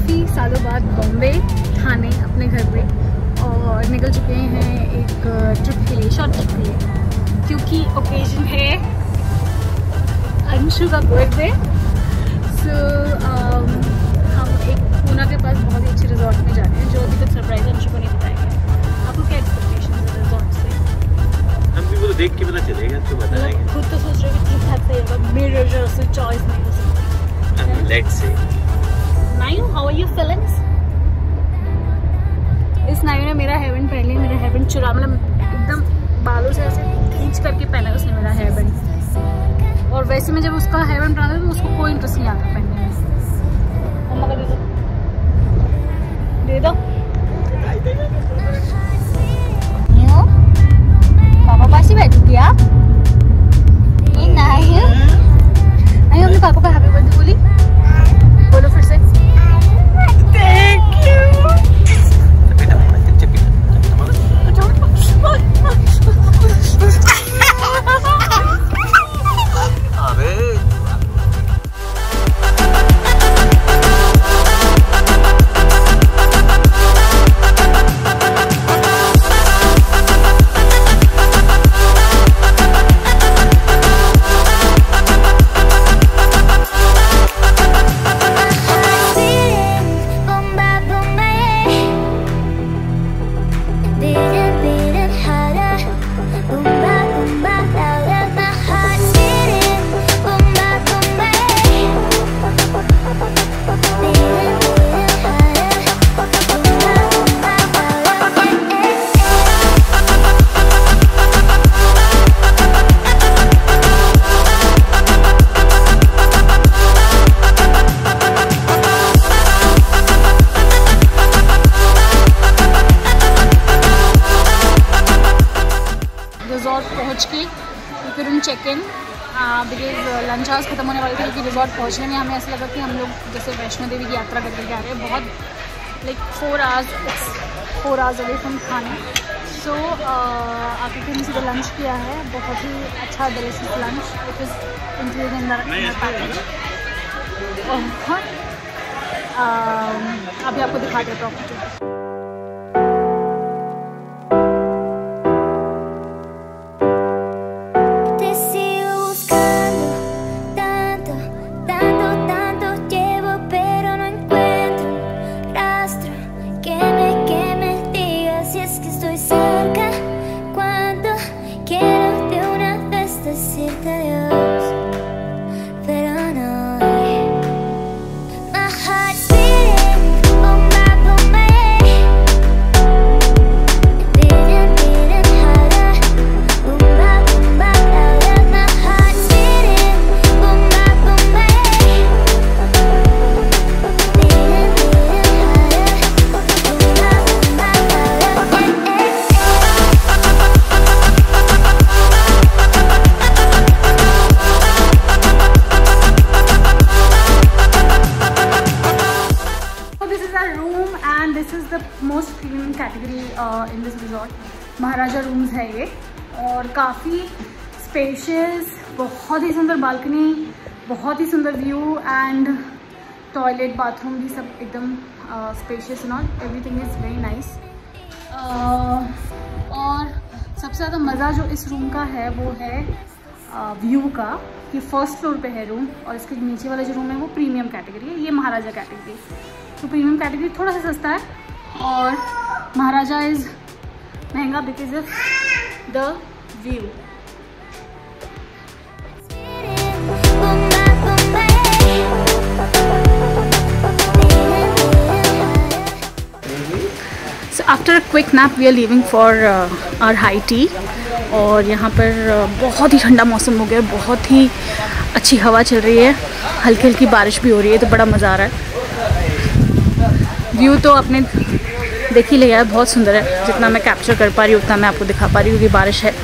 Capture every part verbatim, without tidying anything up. काफ़ी सालों बाद बॉम्बे थाने अपने घर पे, और निकल चुके हैं एक ट्रिप के लिए, शॉर्ट ट्रिप के लिए, क्योंकि ओकेजन है अंशु का बर्थडे। सो हम एक पूना के पास बहुत ही अच्छे रिजॉर्ट में जा रहे हैं, जो अभी तक सरप्राइज अंशु को नहीं बताएगा। आपको क्या एक्सपेक्टेशन है रिजॉर्ट से? हम भी वो देख के पता चलेगा, तो बताएंगे। खुद तो सोच रहे ठीक ठाक सही, मेरे से चॉइस नहीं हो सकती। Let's see. नायू, how are you feeling? इस नायू ने मेरा हेयरबैंड पहले मेरा हेयरबैंड चुरा, मतलब एकदम बालों से ऐसे खींच करके पहना उसने मेरा हेयरबैंड। और वैसे में जब उसका हेयरबैंड पहना था तो उसको कोई इंटरेस्ट नहीं आता पहनने में। मम्मा का दे दो, दे दो। न्यू पापा पास ही बैठती है आप? ये नायू, नायू हमने पापा का हैप्पी बर्थडे बोली, बोलो फिर से। लंच हाउस खत्म होने वाली थी, क्योंकि रिजॉर्ट पहुंचने में हमें ऐसा लगा कि हम लोग जैसे वैष्णो देवी की यात्रा करके जा रहे हैं, बहुत like four hours four hours away from Thane. So आके हमने सीधा लंच किया है, बहुत ही अच्छा delicious lunch, which is included in the package. और अभी आपको दिखा देता हूँ। महाराजा रूम्स है ये, और काफ़ी स्पेशियस, बहुत ही सुंदर बालकनी, बहुत ही सुंदर व्यू, एंड टॉयलेट बाथरूम भी सब एकदम spacious and all, everything is very nice. और सबसे ज़्यादा मज़ा जो इस रूम का है वो है व्यू uh, का, कि फर्स्ट फ्लोर पे है रूम, और इसके नीचे वाला जो रूम है वो प्रीमियम कैटेगरी है, ये महाराजा कैटेगरी। तो प्रीमियम कैटेगरी थोड़ा सा सस्ता है और महाराजा इज़ महंगा because of the view. So after a quick nap we are leaving for our high tea, और यहाँ पर uh, बहुत ही ठंडा मौसम हो गया, बहुत ही अच्छी हवा चल रही है, हल्की हल्की बारिश भी हो रही है, तो बड़ा मज़ा आ रहा है। व्यू तो अपने देख ही लिया है, बहुत सुंदर है, जितना मैं कैप्चर कर पा रही हूँ उतना मैं आपको दिखा पा रही हूँ, क्योंकि बारिश है।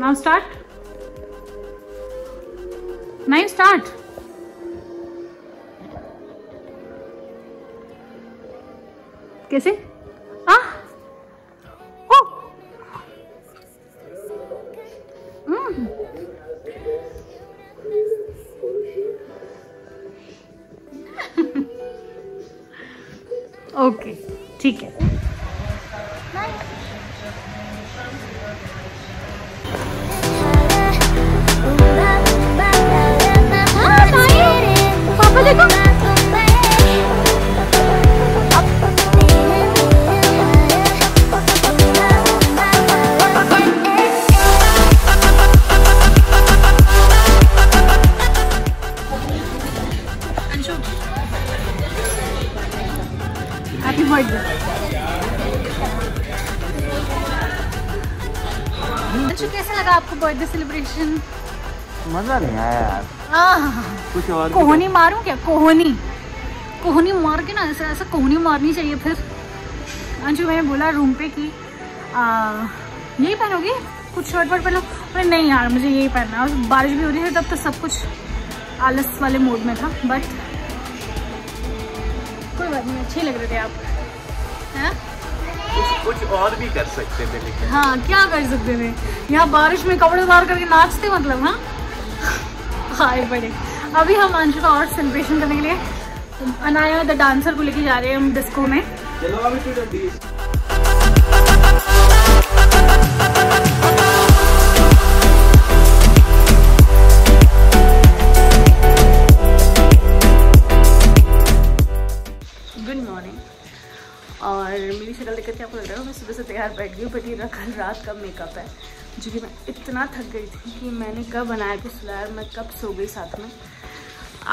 Now start. Now you start. कैसे? Ah. Oh. Hmm. Okay. ठीक है. पापा देखो अंशु, हैप्पी बर्थडे अंशु। कैसा लगा आपको बर्थडे सेलिब्रेशन? मजा नहीं आया यार। कुछ और कोहनी मारूं क्या? कोहनी कोहनी मार के ना ऐसा ऐसा कोहनी मारनी चाहिए। फिर अंशु मैंने बोला रूम पे कि यही पहनोगी, कुछ शर्ट वर्ट पहनो। अरे नहीं यार, मुझे यही पहनना है। बारिश भी हो रही है तब तो सब कुछ आलस वाले मूड में था, बट कोई बात नहीं, अच्छे लग रहे थे आप। है कुछ और भी कर सकते थे लेकिन। हाँ क्या कर सकते थे, यहाँ बारिश में कपड़े उतार करके नाचते मतलब। हाँ हाय बड़े। अभी हम अंशु का और सेलिब्रेशन करने के लिए अनाया द डांसर को लेके जा रहे हैं हम डिस्को में। चलो अभी आपको लग रहा है मैं सुबह से तैयार बैठ गई हूँ, बट ये कल रात का मेकअप है जो कि मैं इतना थक गई थी कि मैंने कब बनाया कि सुलाया, मैं कब सो गई साथ में,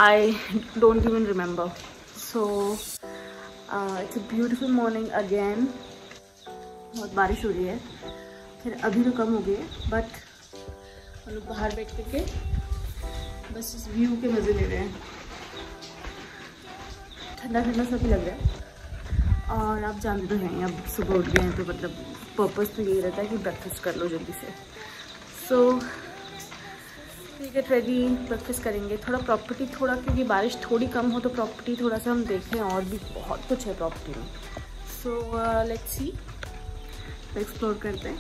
I don't even remember. So it's a beautiful morning again. बहुत बारिश हो रही है, फिर अभी तो कम हो गई है, बट हम लोग बाहर बैठ करके बस इस व्यू के मज़े ले रहे हैं। ठंडा ठंडा सा भी लग रहा है और आप जानते तो हैं अब सुबह उठ गए हैं तो मतलब पर्पज़ तो यही रहता है कि ब्रेकफास्ट कर लो जल्दी से। So we get ready, breakfast करेंगे। थोड़ा प्रॉपर्टी थोड़ा क्योंकि बारिश थोड़ी कम हो तो प्रॉपर्टी थोड़ा सा हम देखें, और भी बहुत कुछ है प्रॉपर्टी में। सो लेट्स सी, एक्सप्लोर करते हैं।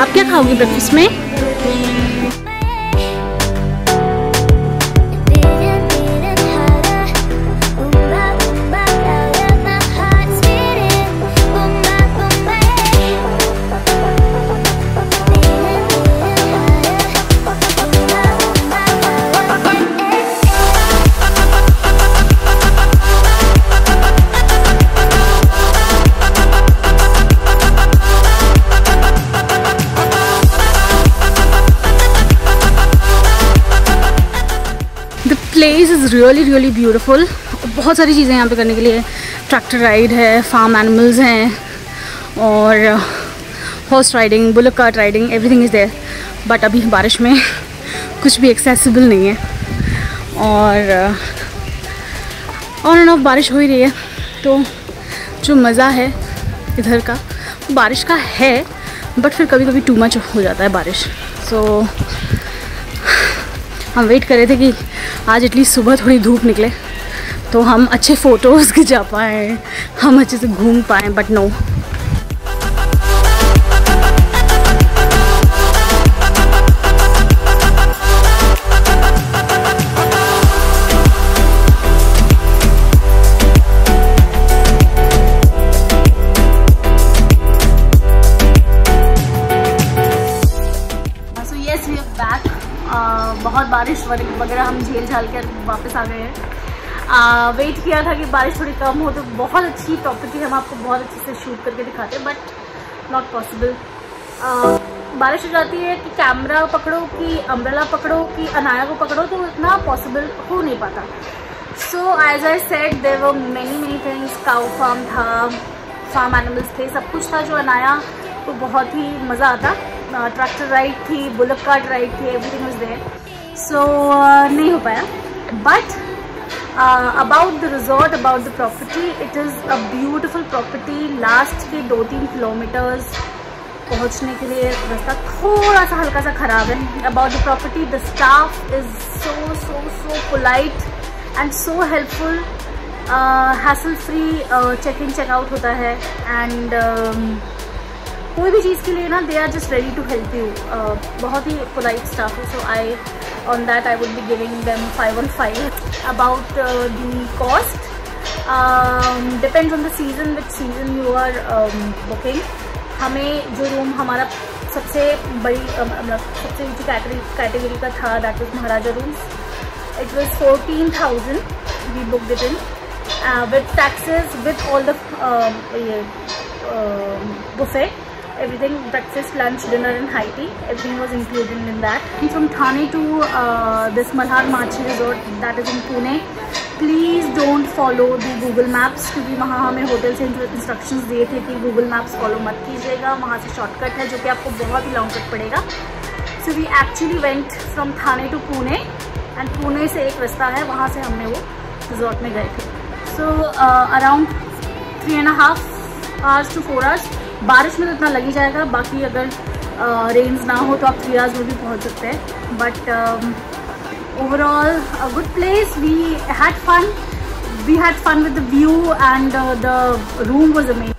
आप क्या खाओगे ब्रेकफास्ट में? place is really really beautiful. बहुत सारी चीज़ें यहाँ पे करने के लिए, ट्रैक्टर राइड है, फार्म एनिमल्स हैं और horse riding, bullock cart riding, everything is there. But अभी बारिश में कुछ भी एक्सेसिबल नहीं है और ऑन एंड ऑफ बारिश हो ही रही है, तो जो मज़ा है इधर का बारिश का है, बट फिर कभी कभी टू मच हो जाता है बारिश. सो so, हम वेट कर रहे थे कि आज एटलीस्ट सुबह थोड़ी धूप निकले तो हम अच्छे फ़ोटोज़ खिंचा पाएँ, हम अच्छे से घूम पाएँ, बट नो. बहुत बारिश वगैरह हम झेल झाल कर वापस आ गए हैं. वेट किया था कि बारिश थोड़ी कम हो तो बहुत अच्छी प्रॉपर्टी हम आपको बहुत अच्छे से शूट करके दिखाते हैं, बट नॉट पॉसिबल. बारिश हो जाती है कि कैमरा पकड़ो, कि अम्ब्रेला पकड़ो, कि अनाया को पकड़ो, तो इतना पॉसिबल हो नहीं पाता. So as I said there were many many things. Cow farm था, फार्म एनिमल्स थे, सब कुछ था जो अनाया को बहुत ही मज़ा आता. ट्रैक्टर राइड थी, बुलक कार्ट राइड थी, एवरीथिंग वाज देयर. सो नहीं हो पाया. But about the resort, about the property, it is a beautiful property. Last के दो तीन किलोमीटर्स पहुंचने के लिए रास्ता थोड़ा सा हल्का सा ख़राब है. About the property, the staff is so so so polite and so helpful. Hassle free check in check out होता है एंड कोई भी चीज़ के लिए ना they are just ready to help you. बहुत ही पोलाइट स्टाफ है. So I on that I would be giving them five on five. About the cost, depends on the season, which season you are booking. हमें जो room हमारा सबसे बड़ी मतलब uh, सबसे ऊँची कैटेगरी का था, that is Maharaja rooms. It was fourteen thousand we book it in with taxes, with all the buffet, everything, breakfast, lunch, dinner and high tea, everything was included in that. And from Thane to uh, this Malhar Machi Resort that is in Pune, please don't follow the Google Maps क्योंकि वहाँ हमें hotel से instructions दिए थे कि Google Maps follow मत कीजिएगा, वहाँ से शॉर्टकट है जो कि आपको बहुत ही लॉन्ग कट पड़ेगा. So we actually went from Thane to Pune and Pune से एक रास्ता है, वहाँ से हमने वो रिजॉर्ट में गए थे. So uh, around three and a half hours to four hours. बारिश में तो इतना लग ही जाएगा, बाकी अगर रेन्स ना हो तो आप थ्री आवर्स में भी पहुंच सकते हैं. But overall a good place. We had fun, We had fun with the view, and the room was amazing.